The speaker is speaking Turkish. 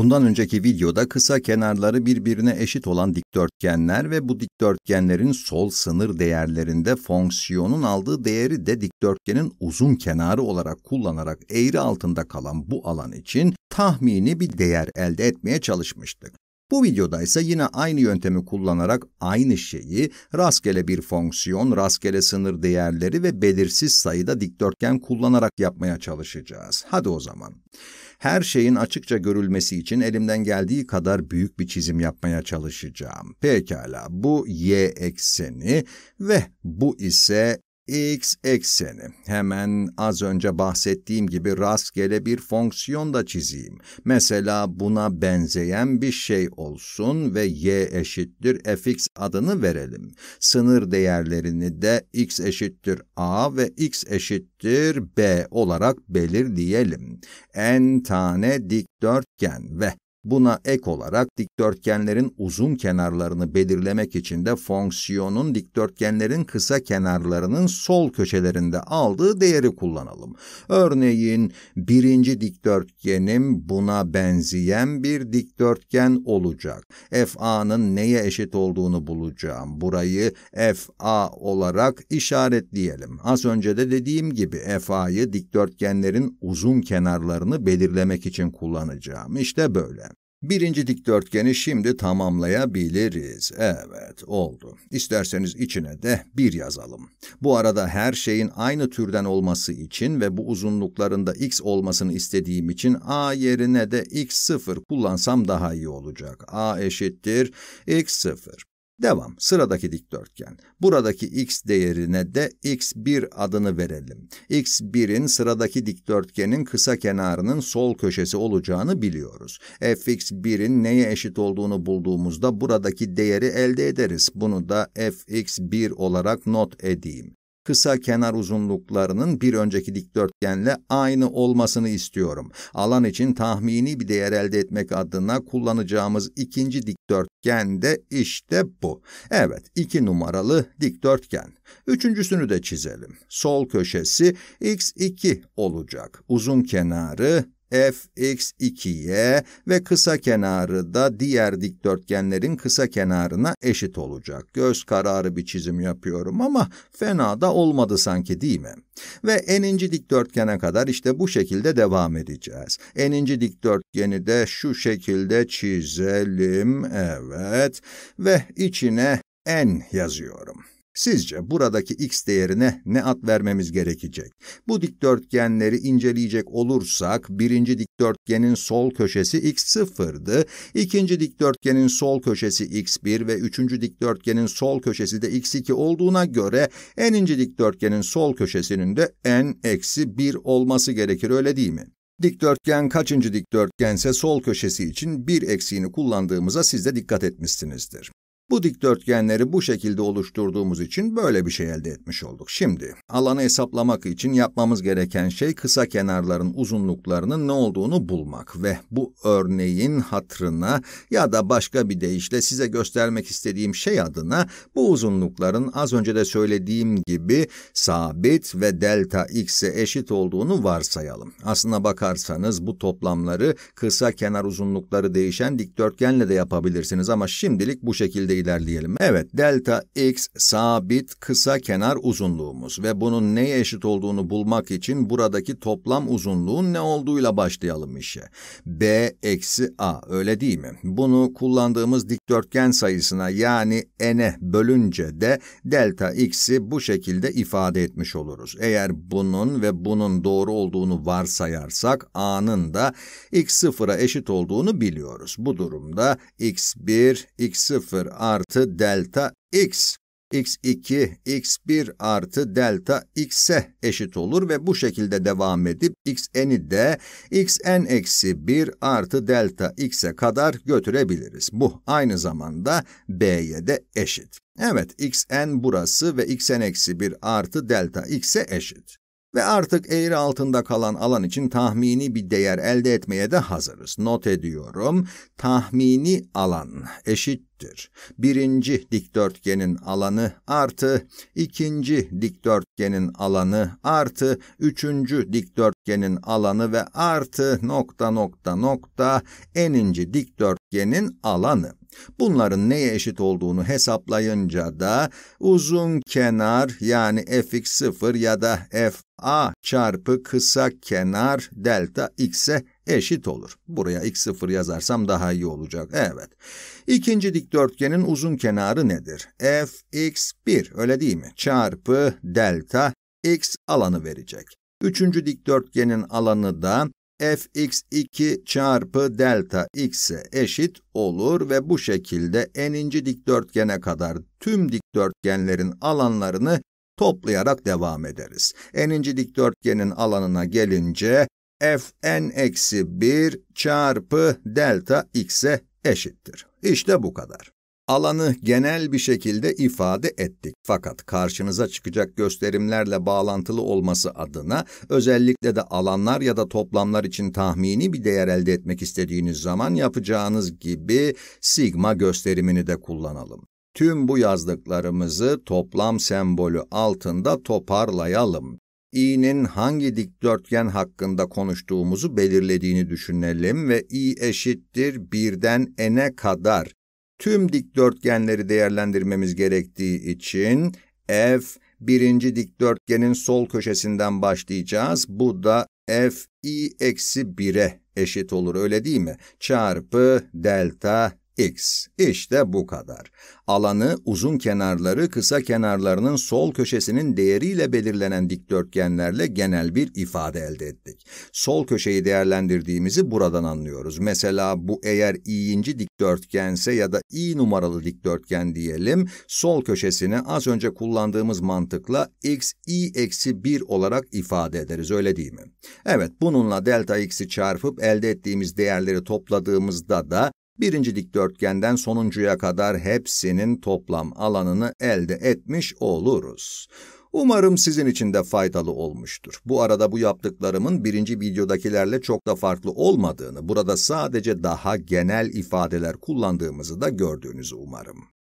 Bundan önceki videoda kısa kenarları birbirine eşit olan dikdörtgenler ve bu dikdörtgenlerin sol sınır değerlerinde fonksiyonun aldığı değeri de dikdörtgenin uzun kenarı olarak kullanarak eğri altında kalan bu alan için tahmini bir değer elde etmeye çalışmıştık. Bu videoda ise yine aynı yöntemi kullanarak aynı şeyi, rastgele bir fonksiyon, rastgele sınır değerleri ve belirsiz sayıda dikdörtgen kullanarak yapmaya çalışacağız. Hadi o zaman. Her şeyin açıkça görülmesi için elimden geldiği kadar büyük bir çizim yapmaya çalışacağım. Pekala, bu y ekseni ve bu ise x ekseni. Hemen az önce bahsettiğim gibi rastgele bir fonksiyon da çizeyim. Mesela buna benzeyen bir şey olsun ve y eşittir fx adını verelim. Sınır değerlerini de x eşittir a ve x eşittir b olarak belirleyelim. N tane dikdörtgen ve buna ek olarak dikdörtgenlerin uzun kenarlarını belirlemek için de fonksiyonun dikdörtgenlerin kısa kenarlarının sol köşelerinde aldığı değeri kullanalım. Örneğin birinci dikdörtgenim buna benzeyen bir dikdörtgen olacak. FA'nın neye eşit olduğunu bulacağım. Burayı FA olarak işaretleyelim. Az önce de dediğim gibi FA'yı dikdörtgenlerin uzun kenarlarını belirlemek için kullanacağım. İşte böyle. Birinci dikdörtgeni şimdi tamamlayabiliriz. Evet, oldu. İsterseniz içine de 1 yazalım. Bu arada her şeyin aynı türden olması için ve bu uzunluklarında x olmasını istediğim için a yerine de x0 kullansam daha iyi olacak. A eşittir x0. Devam. Sıradaki dikdörtgen. Buradaki x değerine de x1 adını verelim. x1'in sıradaki dikdörtgenin kısa kenarının sol köşesi olacağını biliyoruz. fx1'in neye eşit olduğunu bulduğumuzda buradaki değeri elde ederiz. Bunu da fx1 olarak not edeyim. Kısa kenar uzunluklarının bir önceki dikdörtgenle aynı olmasını istiyorum. Alan için tahmini bir değer elde etmek adına kullanacağımız ikinci dikdörtgen de işte bu. Evet, 2 numaralı dikdörtgen. Üçüncüsünü de çizelim. Sol köşesi x2 olacak. Uzun kenarı fx2'ye ve kısa kenarı da diğer dikdörtgenlerin kısa kenarına eşit olacak. Göz kararı bir çizim yapıyorum ama fena da olmadı sanki, değil mi? Ve n'inci dikdörtgene kadar işte bu şekilde devam edeceğiz. N'inci dikdörtgeni de şu şekilde çizelim, evet, ve içine n yazıyorum. Sizce buradaki x değerine ne ad vermemiz gerekecek? Bu dikdörtgenleri inceleyecek olursak, birinci dikdörtgenin sol köşesi x0'dı, ikinci dikdörtgenin sol köşesi x1 ve üçüncü dikdörtgenin sol köşesi de x2 olduğuna göre, n'inci dikdörtgenin sol köşesinin de n-1 olması gerekir, öyle değil mi? Dikdörtgen kaçıncı dikdörtgense sol köşesi için bir eksiğini kullandığımıza siz de dikkat etmişsinizdir. Bu dikdörtgenleri bu şekilde oluşturduğumuz için böyle bir şey elde etmiş olduk. Şimdi alanı hesaplamak için yapmamız gereken şey kısa kenarların uzunluklarının ne olduğunu bulmak ve bu örneğin hatırına ya da başka bir deyişle size göstermek istediğim şey adına bu uzunlukların az önce de söylediğim gibi sabit ve delta x'e eşit olduğunu varsayalım. Aslına bakarsanız bu toplamları kısa kenar uzunlukları değişen dikdörtgenle de yapabilirsiniz ama şimdilik bu şekilde ilerleyelim. Evet, delta x sabit kısa kenar uzunluğumuz ve bunun neye eşit olduğunu bulmak için buradaki toplam uzunluğun ne olduğuyla başlayalım işe. B eksi a, öyle değil mi? Bunu kullandığımız dikdörtgen sayısına yani n'e bölünce de delta x'i bu şekilde ifade etmiş oluruz. Eğer bunun ve bunun doğru olduğunu varsayarsak a'nın da x0'a eşit olduğunu biliyoruz. Bu durumda x1, x0 artı delta x, x2, x1 artı delta x'e eşit olur ve bu şekilde devam edip xn'i de xn eksi 1 artı delta x'e kadar götürebiliriz. Bu aynı zamanda b'ye de eşit. Evet, xn burası ve xn eksi 1 artı delta x'e eşit. Ve artık eğri altında kalan alan için tahmini bir değer elde etmeye de hazırız. Not ediyorum, tahmini alan eşittir. Birinci dikdörtgenin alanı artı ikinci dikdörtgenin alanı artı üçüncü dikdörtgenin alanı ve artı nokta nokta nokta n'inci dikdörtgenin alanı. Bunların neye eşit olduğunu hesaplayınca da uzun kenar yani fx0 ya da fa çarpı kısa kenar delta x'e eşit olur. Buraya x0 yazarsam daha iyi olacak. Evet. İkinci dikdörtgenin uzun kenarı nedir? fx1 öyle değil mi? Çarpı delta x alanı verecek. Üçüncü dikdörtgenin alanı da fx2 çarpı delta x'e eşit olur ve bu şekilde n'inci dikdörtgene kadar tüm dikdörtgenlerin alanlarını toplayarak devam ederiz. N'inci dikdörtgenin alanına gelince fn-1 çarpı delta x'e eşittir. İşte bu kadar. Alanı genel bir şekilde ifade ettik. Fakat karşınıza çıkacak gösterimlerle bağlantılı olması adına özellikle de alanlar ya da toplamlar için tahmini bir değer elde etmek istediğiniz zaman yapacağınız gibi sigma gösterimini de kullanalım. Tüm bu yazdıklarımızı toplam sembolü altında toparlayalım. i'nin hangi dikdörtgen hakkında konuştuğumuzu belirlediğini düşünelim ve i eşittir 1'den n'e kadar. Tüm dikdörtgenleri değerlendirmemiz gerektiği için f birinci dikdörtgenin sol köşesinden başlayacağız. Bu da f i eksi 1'e eşit olur öyle değil mi? Çarpı delta x. İşte bu kadar. Alanı uzun kenarları kısa kenarlarının sol köşesinin değeriyle belirlenen dikdörtgenlerle genel bir ifade elde ettik. Sol köşeyi değerlendirdiğimizi buradan anlıyoruz. Mesela bu eğer i'inci dikdörtgense ya da i numaralı dikdörtgen diyelim, sol köşesini az önce kullandığımız mantıkla x i eksi 1 olarak ifade ederiz öyle değil mi? Evet, bununla delta x'i çarpıp elde ettiğimiz değerleri topladığımızda da birinci dikdörtgenden sonuncuya kadar hepsinin toplam alanını elde etmiş oluruz. Umarım sizin için de faydalı olmuştur. Bu arada bu yaptıklarımın birinci videodakilerle çok da farklı olmadığını, burada sadece daha genel ifadeler kullandığımızı da gördüğünüzü umarım.